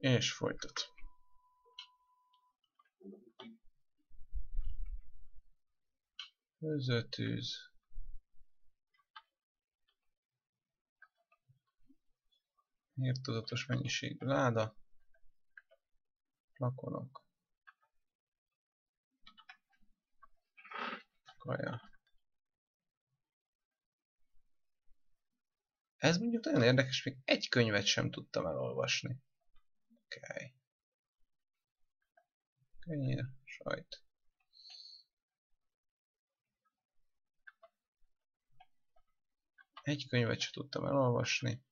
és folytat. Közötűz. Értudatos mennyiségű láda. Lakonok. Kaja. Ez mondjuk nagyon érdekes, még egy könyvet sem tudtam elolvasni. Oké. Okay. Kenyér, sajt. Egy könyvet sem tudtam elolvasni.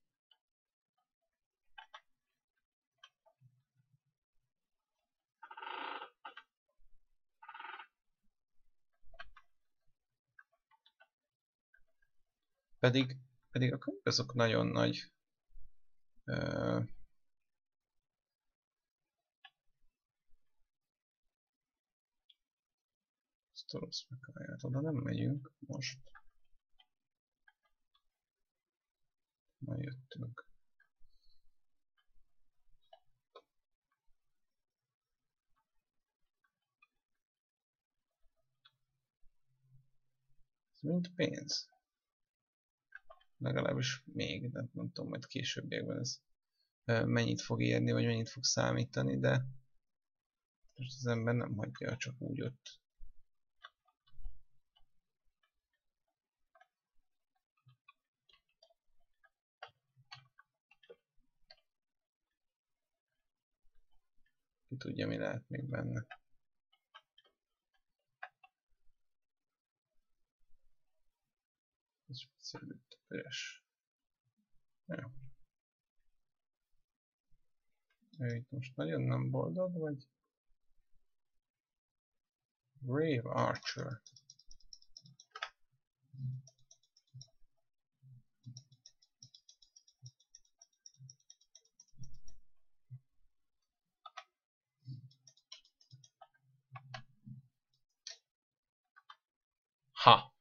Pedig a könyvek azok nagyon nagy sztorosz megállják. Oda nem megyünk most. Már jöttünk. Ez mind pénz. Legalábbis még, de nem tudom, majd későbbiekben ez mennyit fog érni, vagy mennyit fog számítani, de most az ember nem hagyja csak úgy ott. Ki tudja, mi lehet még benne. Ez speciális. Üres. Ja. Ő itt most nagyon nem boldog, vagy? Brave Archer. Ha!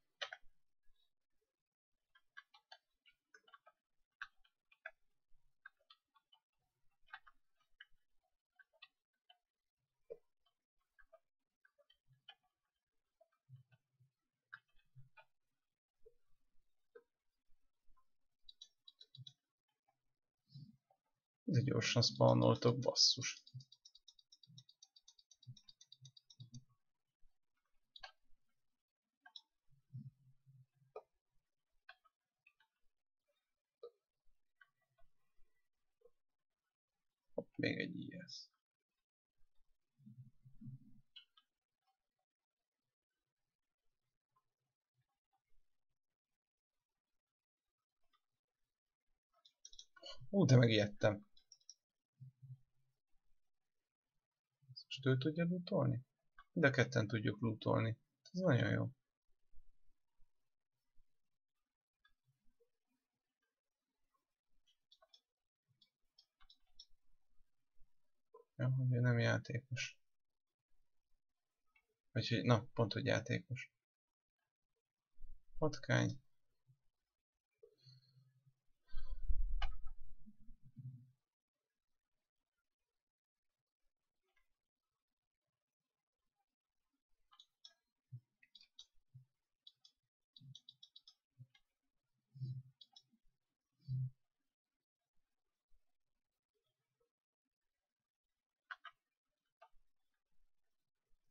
De gyorsan spawnoltok, basszus. Hopp, még egy ilyen. Ó, de megijedtem. Ő tudja lootolni? De ketten tudjuk lootolni. Ez nagyon jó. Ja, hogy ő nem játékos. Vagy hogy, na, pont hogy játékos. Patkány.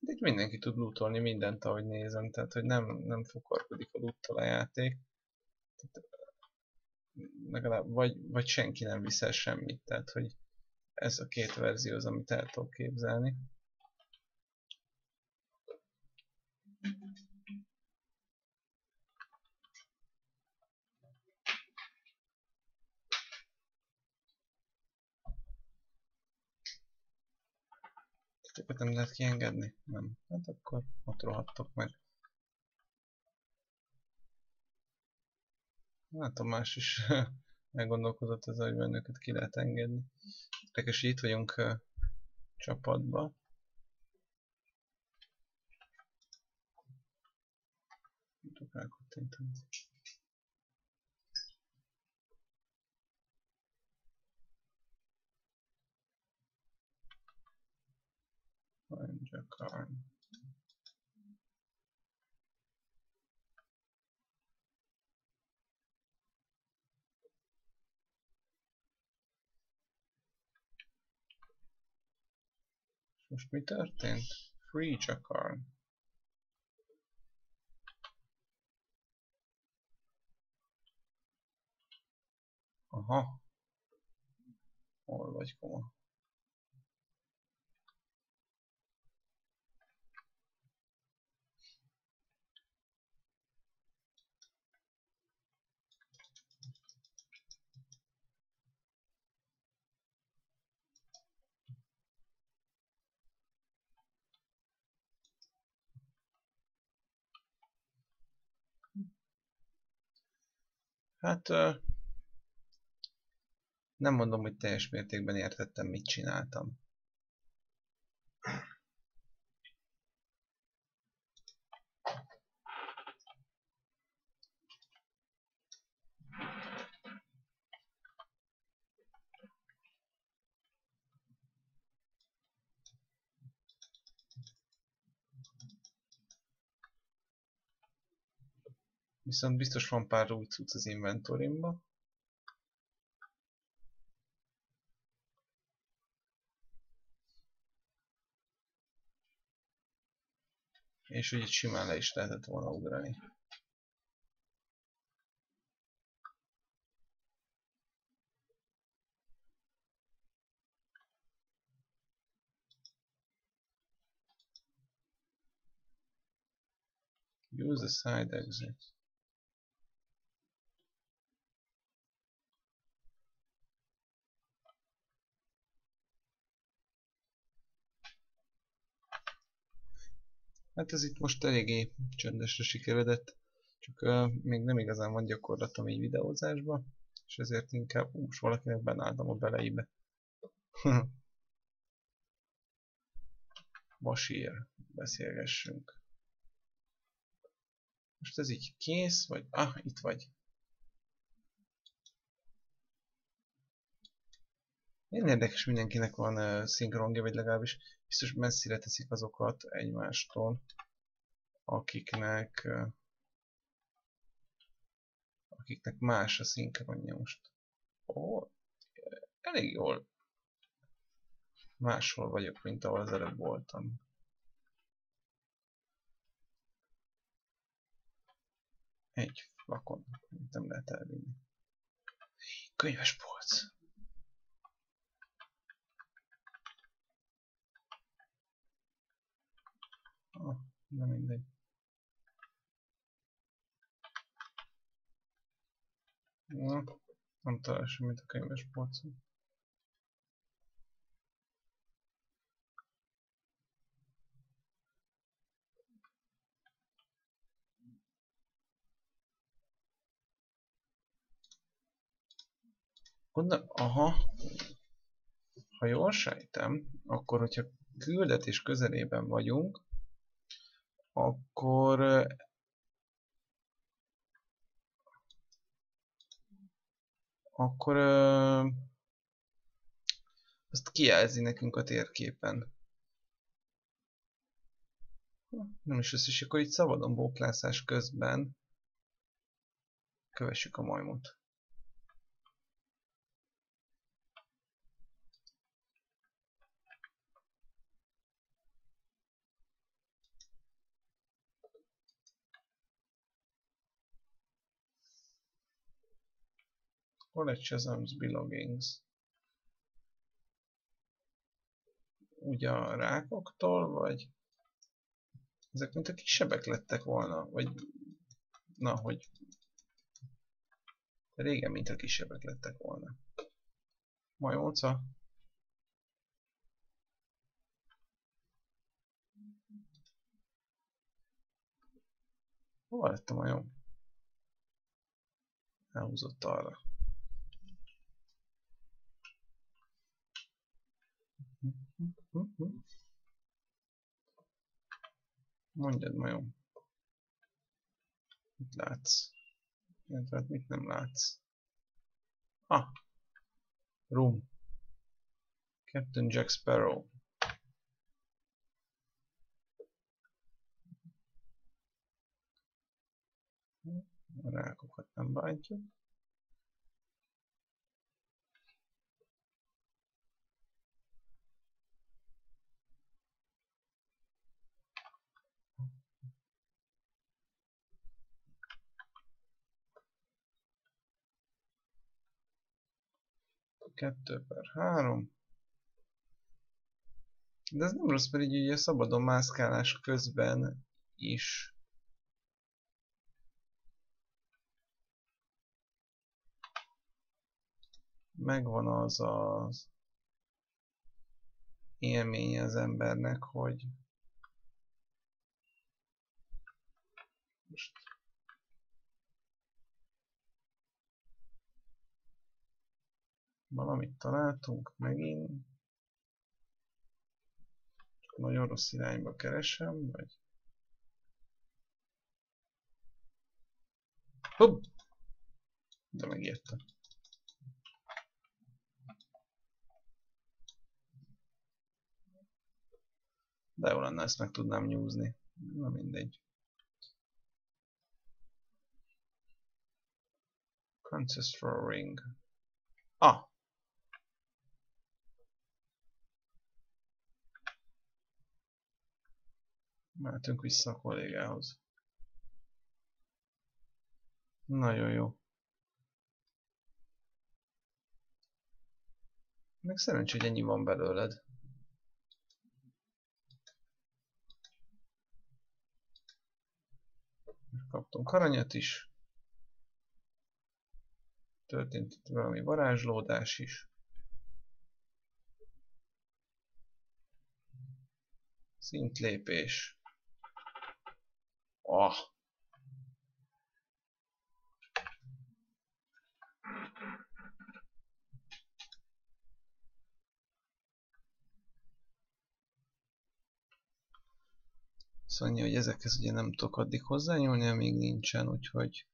Itt mindenki tud lootolni mindent, ahogy nézem, tehát hogy nem fukarkodik a loottal a játék. Tehát, legalább, vagy senki nem viszel semmit, tehát hogy ez a két verzió az, amit el tudok képzelni. Ezeket nem lehet kiengedni? Nem. Hát akkor ott rohadtok meg. Hát a más is elgondolkozott ezzel, hogy bennünket ki lehet engedni. Érdekes, itt vagyunk csapatba. Nem tudok rákattintani. circa ein. És most mi történt? Free Jackal. Aha. Hol vagy, koma? Hát nem mondom, hogy teljes mértékben értettem, mit csináltam. Viszont biztos van pár új cucc az inventorimba. És úgy simán le is lehetett volna ugrani. Use the side exit. Hát ez itt most eléggé csöndesre sikeredett, csak még nem igazán van gyakorlatom így videózásba, és ezért inkább most valakinek benálltam a beleibe. Basír, beszélgessünk. Most ez így kész, vagy... Ah, itt vagy. Én érdekes, mindenkinek van szinkronja, vagy legalábbis biztos messzire teszik azokat egymástól, akiknek más a szinkronja most. Ó, elég jól máshol vagyok, mint ahol az előbb voltam. Egy flakon, amit nem lehet elvinni. Könyves polc. Ah, nem mindegy. Na, nem talál semmit a könyves polcon. Gondolom, aha. Ha jól sejtem, akkor hogyha küldetés közelében vagyunk, akkor azt kijelzi nekünk a térképen. Nem is összes, akkor itt szabadon bóklászás közben kövessük a majmot. Hol egy Cezars Billigings? Ugye a rákoktól, vagy? Ezek mint a kisebbek lettek volna, vagy... Na, hogy... Régen, mint a kisebbek lettek volna. Majóca? Hova lett a majom? Elhúzott arra. Mondjad, majom. Mit látsz? Hát mit nem látsz? Ah! Room. Captain Jack Sparrow. A rákokat nem bántjuk. Kettő per három. De ez nem rossz, pedig ugye szabadon mászkálás közben is. Megvan az az élménye az embernek, hogy most valamit találtunk megint. Csak nagyon rossz irányba keresem, vagy... Hopp! De megértem. De jó lenne, ezt meg tudnám nyúzni. Na mindegy. Ancestral Ring. Ah! Mehetünk vissza a kollégához. Nagyon jó. Meg szerencs, hogy ennyi van belőled. Kaptunk aranyat is. Történt itt valami varázslódás is. Szintlépés. Ah. Szóval annyi, hogy ezekhez ugye nem tudok addig hozzányúlni, amíg nincsen, úgyhogy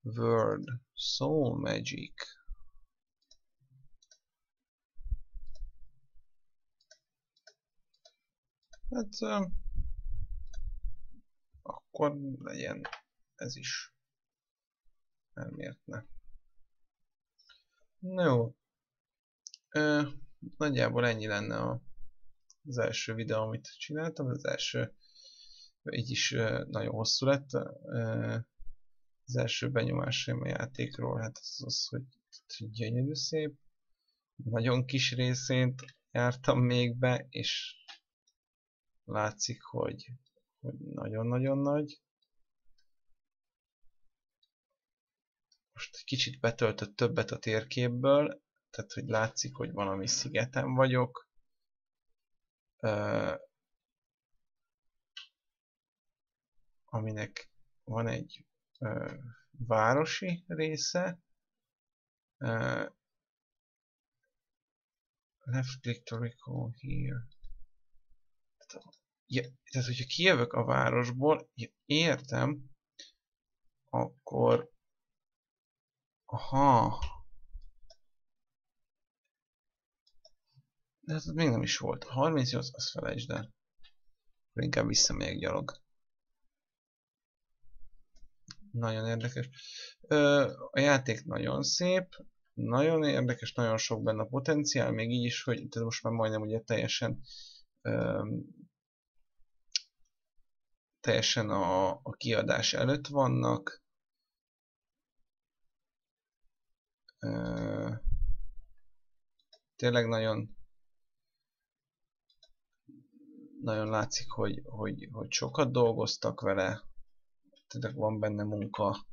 World Soul Magic. Hát akkor legyen ez is. Nem, miért ne? Na jó. Nagyjából ennyi lenne az első videó, amit csináltam. Az első, így is nagyon hosszú lett. Az első benyomásaim a játékról, hát az, hogy gyönyörű szép. Nagyon kis részét jártam még be, és látszik, hogy nagyon-nagyon nagy. Most kicsit betöltött többet a térképből, tehát hogy látszik, hogy valami szigeten vagyok. Aminek van egy városi része. Left click to recall here. Ja, tehát, hogyha kijövök a városból, ja, értem, akkor... Aha... De hát ott még nem is volt. 38, azt felejtsd el. Akkor inkább visszamegyek gyalog. Nagyon érdekes. A játék nagyon szép, nagyon érdekes, nagyon sok benne a potenciál, még így is, hogy tehát most már majdnem ugye teljesen a kiadás előtt vannak. Tényleg nagyon látszik, hogy sokat dolgoztak vele. Tehát van benne munka.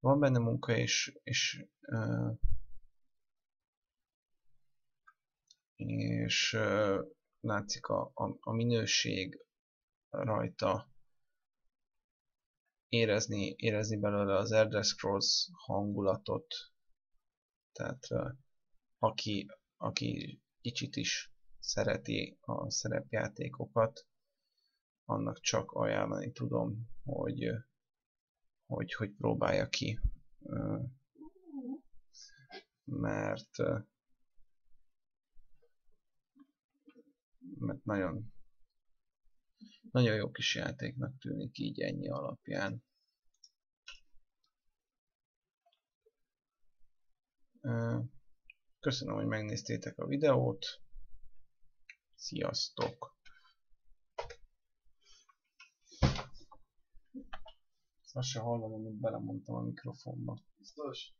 Van benne munka, és látszik a minőség rajta, érezni belőle az Elder Scrolls hangulatot, tehát aki kicsit is szereti a szerepjátékokat, annak csak ajánlani tudom, hogy próbálja ki, mert nagyon, nagyon jó kis játéknak tűnik így ennyi alapján. Köszönöm, hogy megnéztétek a videót. Sziasztok! Azt se hallom, amit belemondtam a mikrofonba. Biztos?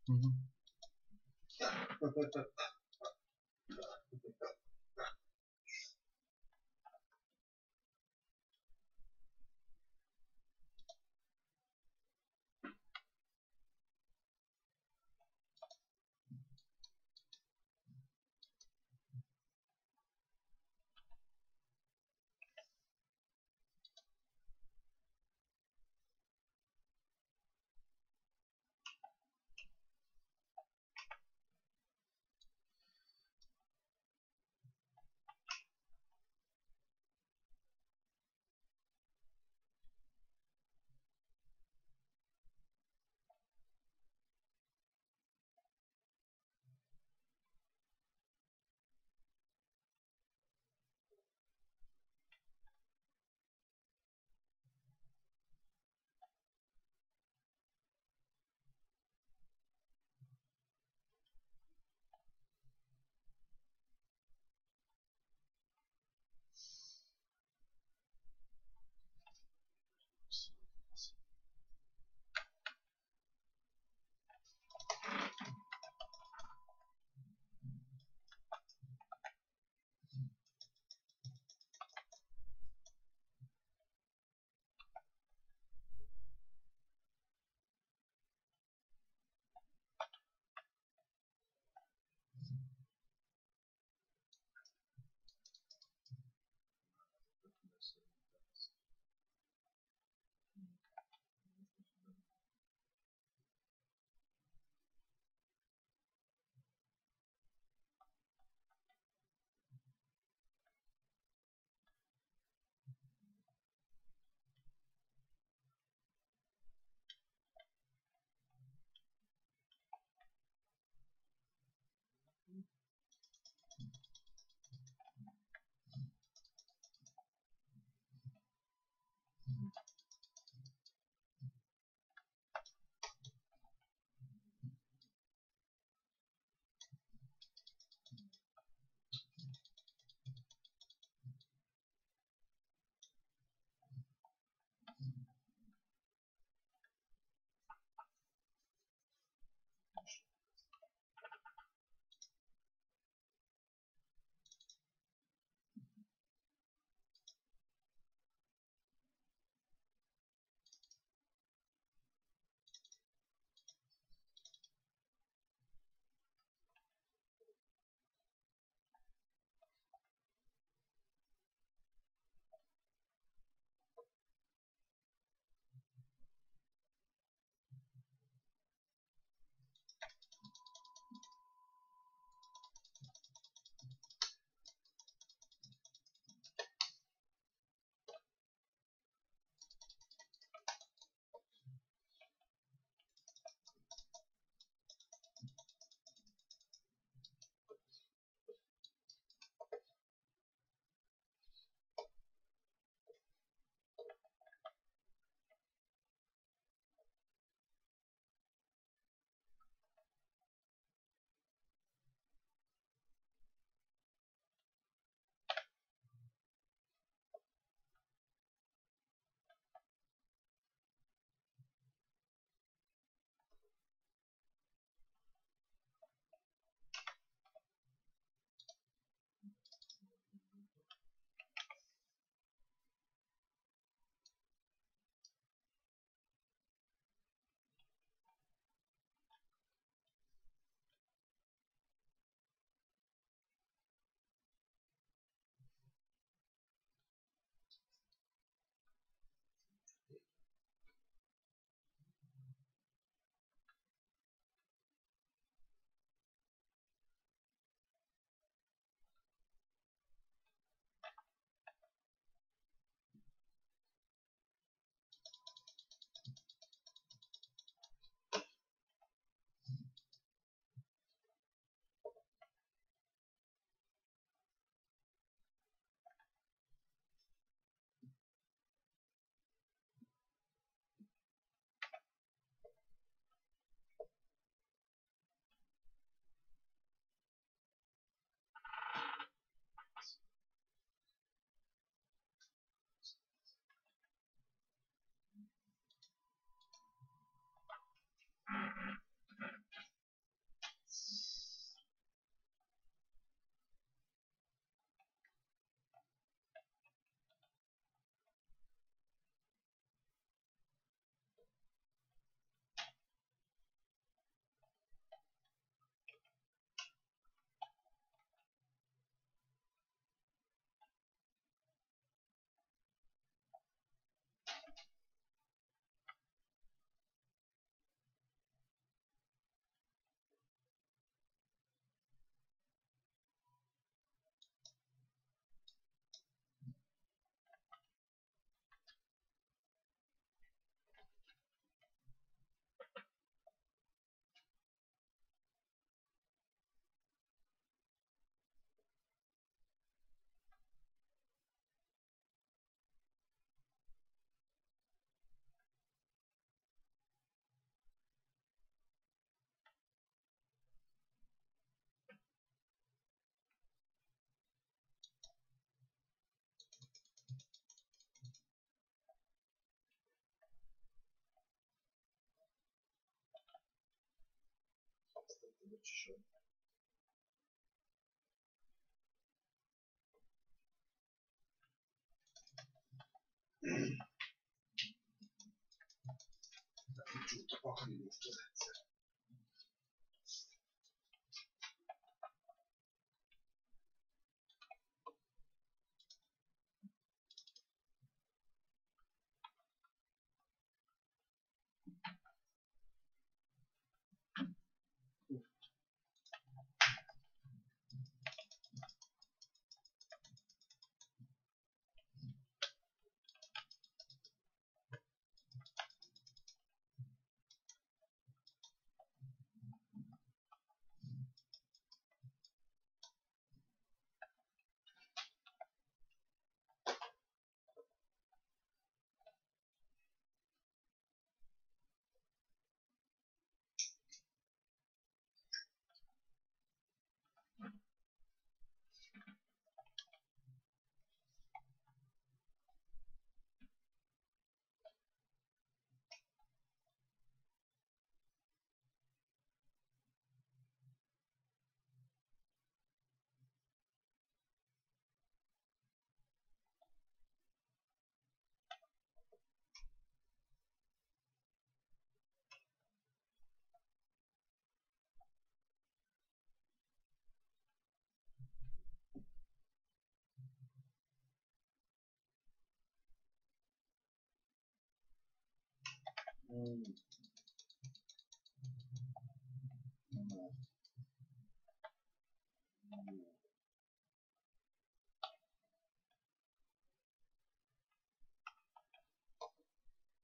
Lutsche schon. Damit du Tabak in die Luft setzt.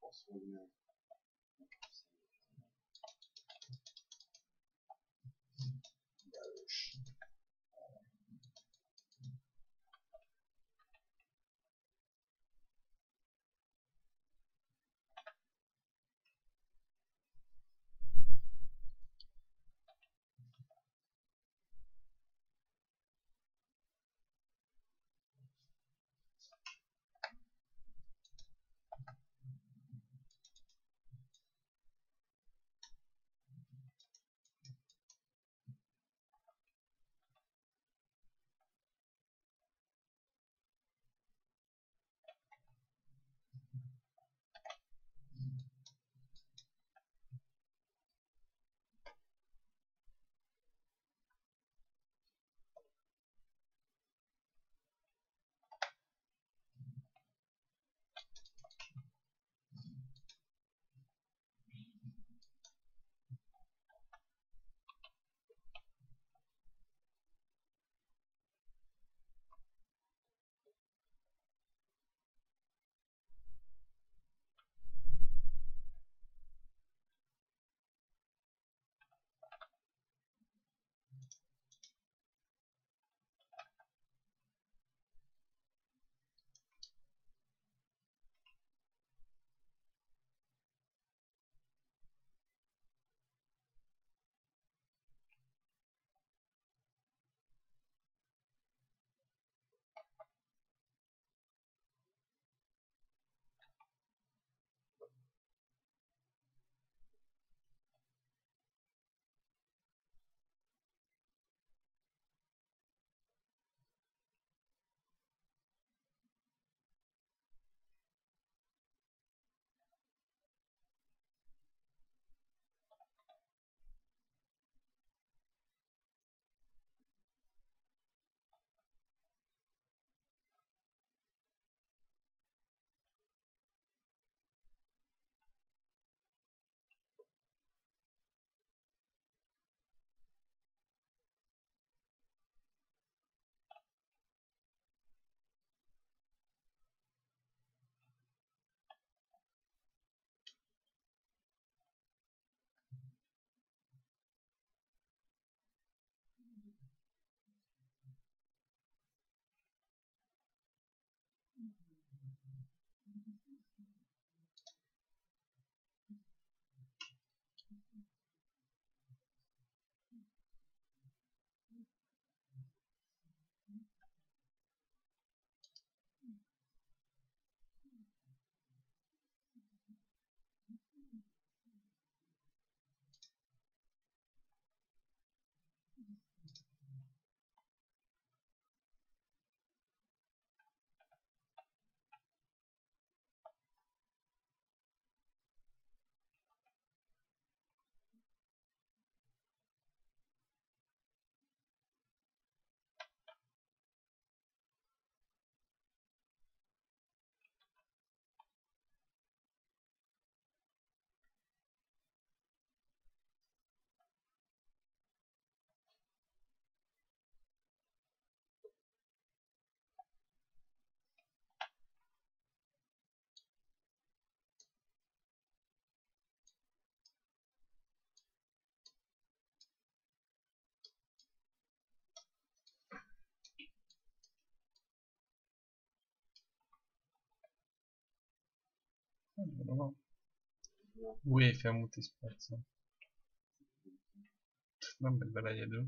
Oswald. UEFA multisport. Nem megy bele egyedül.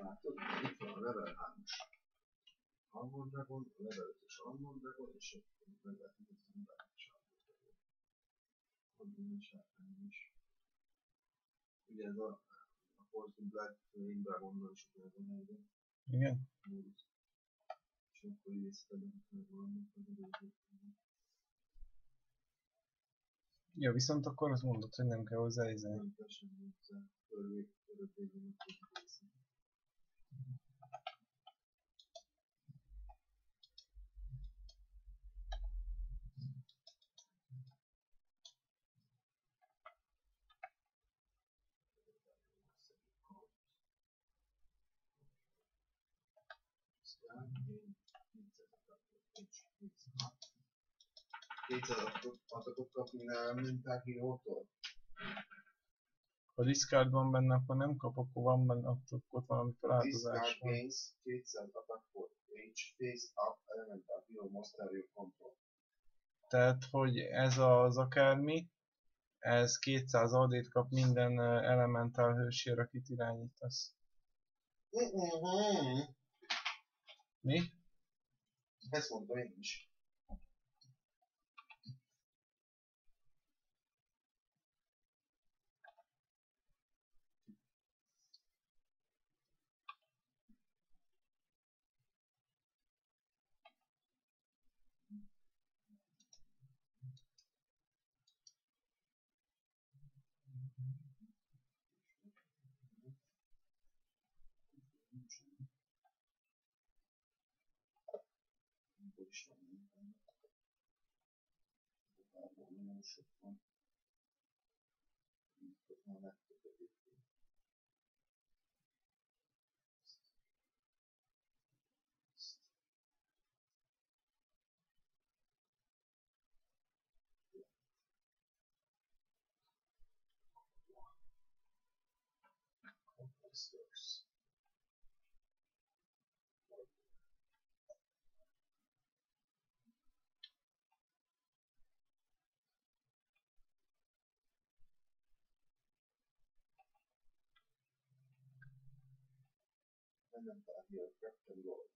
Látod, itt van a level 3-os Almond Dragon, a level 5-ös Almond Dragon, és akkor a level 10-es Almond Dragon. Mondom, nincs látni is. Ugye ez a Poison Black Dragonnal is ugyanazon elég. Igen. És akkor észrevedik meg valamit az előzőt. Ja, viszont akkor azt mondod, hogy nem kell hozzá izélni. Nem kell semmi hozzá. Örvég, örökvégül, hogy tudjuk észre. 200 kapni nálam, mint aki jótól. Ha discard van benne, akkor nem kap, akkor van benne, akkor valami találkozás van. Discard gains 200 attack for each phase up elemental hero monster you control. Tehát, hogy ez az akármi, ez 200 AD-t kap minden elementál hősér, akit irányítasz. Mi? Ezt mondom én is. And here, Captain Lord.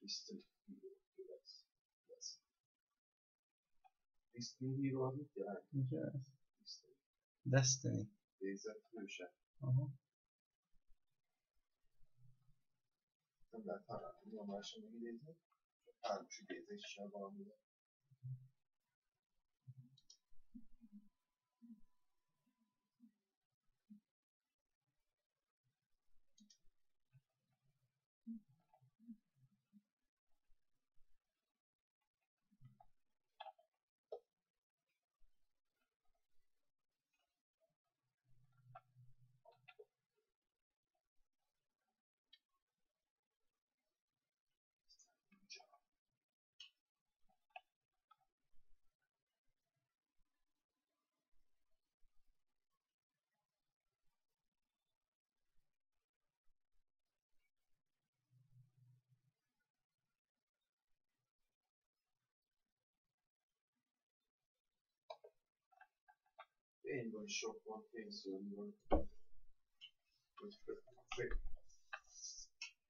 Distant hero, yes. Distant hero, yeah. Destiny. Is a fusion. Uh-huh. And that part, you know, national leader. I'm sure it is Shabam. Én van sok van pénzőnből, hogy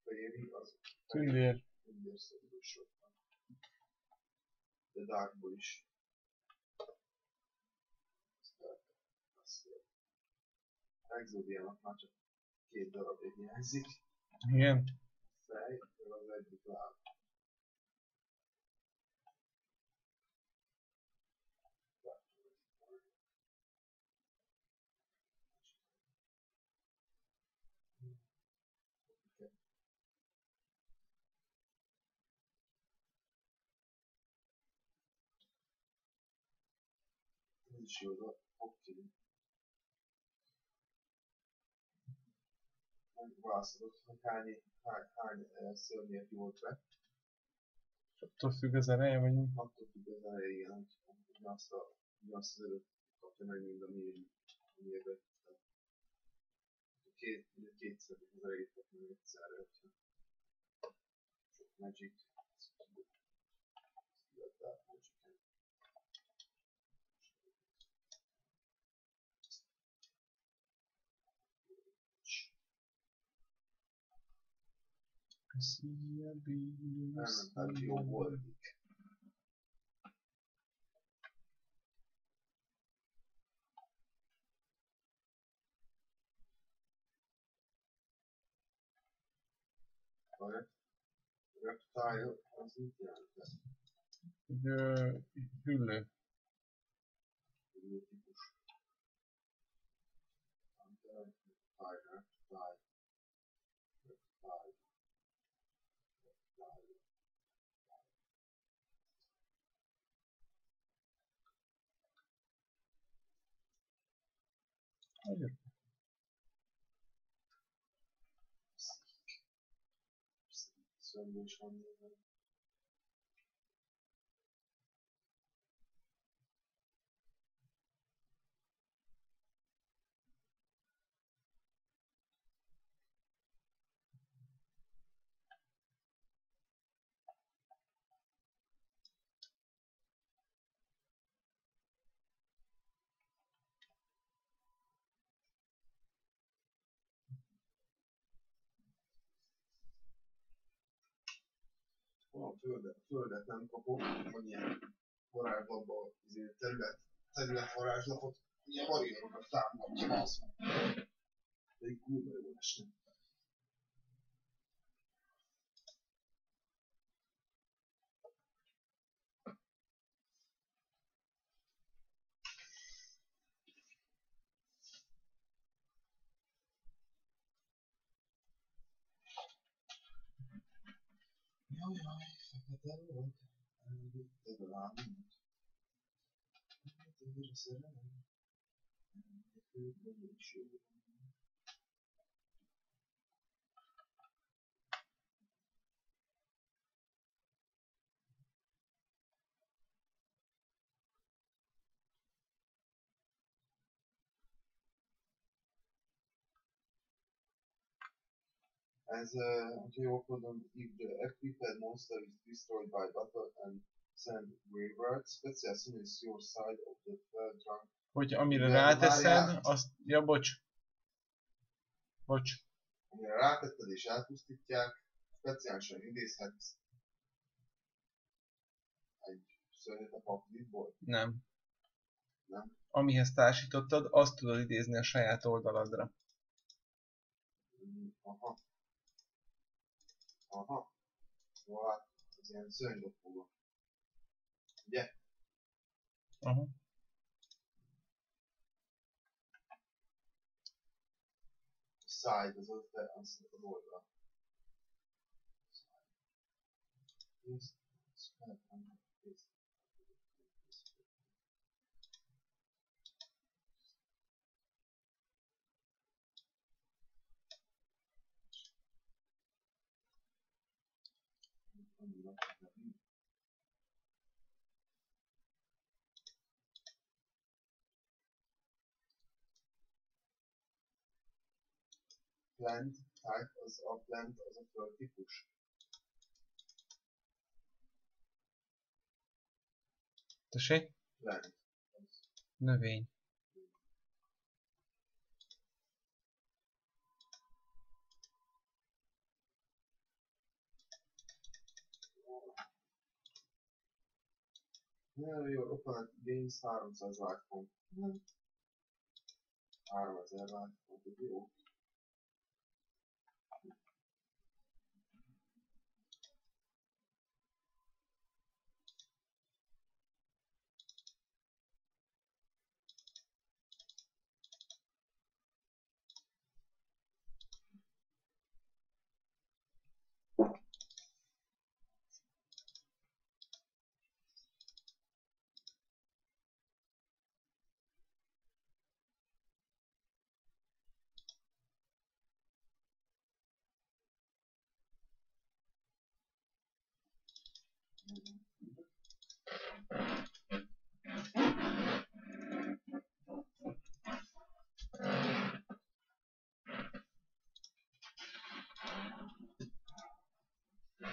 féri az tündérszögből sok van, de Darkból is. Exodiának már csak két darab hiányzik. Igen. Fej, az egyik láb. Sure, okay. And grass looks like kind of silly if you want that. Attól függ az eleje, vagy mi? Attól függ az eleje, igen. Azt az előtt kapja meg mind a miért. Kétszer az elejét kapja meg egyszerre, hogyha sok magic. Szia, bíjus, hát jó volt. Vagy? Reptile, az mit jelent? Hüllő. Hüllő típus. Reptile. Hayır. Söndürüş anlayalım. kapok, földet nem kapok, meg ilyen varázslapban, területvarázslapot, ilyen barierokat támogatja mászva. De így kurva jól esnek. Jajjaj, fekete volt, elvitte be lábamat. Elvitte a szerelem, elvitte főben és jóban. Ez, hogyha jól mondom, if the equipped monster is destroyed by battle and send wayward, special summons your side of the third rank. Hogyha amire ráteszed, azt... Ja, bocs. Bocs. Amire rátetted és elpusztítják, speciálisan idézhetsz egy szörnyet a papírból? Nem. Nem? Amihez társítottad, azt tudod idézni a saját oldaladra. Aha. Aha, szóval hát az ilyen szörnydobogó. Ugye? Aha. A side az ott az oldal. Plant type az a plant, az a föld típus. Tessék? Plant. Növény. Nagyon jó, open gains 300 lifepont. 3000 lifepont, ez jó.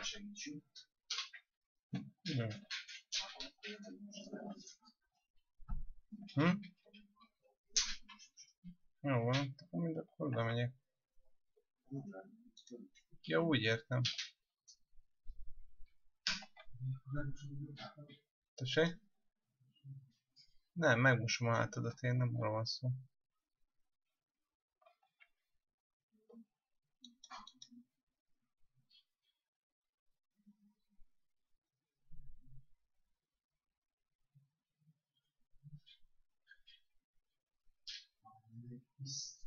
Segítsünk. Jó van, akkor mind oda megyek. Ja, úgy értem. Tessék? Nem, megmosom a hátadat, én nem arra van szó. Peace.